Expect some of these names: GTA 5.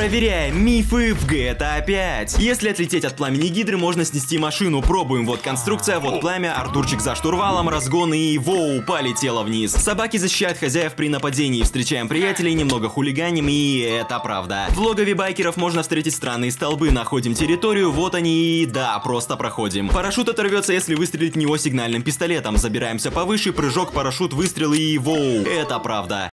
Проверяем мифы в GTA 5. Если отлететь от пламени гидры, можно снести машину. Пробуем. Вот конструкция, вот пламя, Артурчик за штурвалом, разгон и воу, полетело вниз. Собаки защищают хозяев при нападении. Встречаем приятелей, немного хулиганим, и это правда. В логове байкеров можно встретить странные столбы. Находим территорию, вот они, и да, просто проходим. Парашют оторвется, если выстрелить в него сигнальным пистолетом. Забираемся повыше, прыжок, парашют, выстрел и воу, это правда.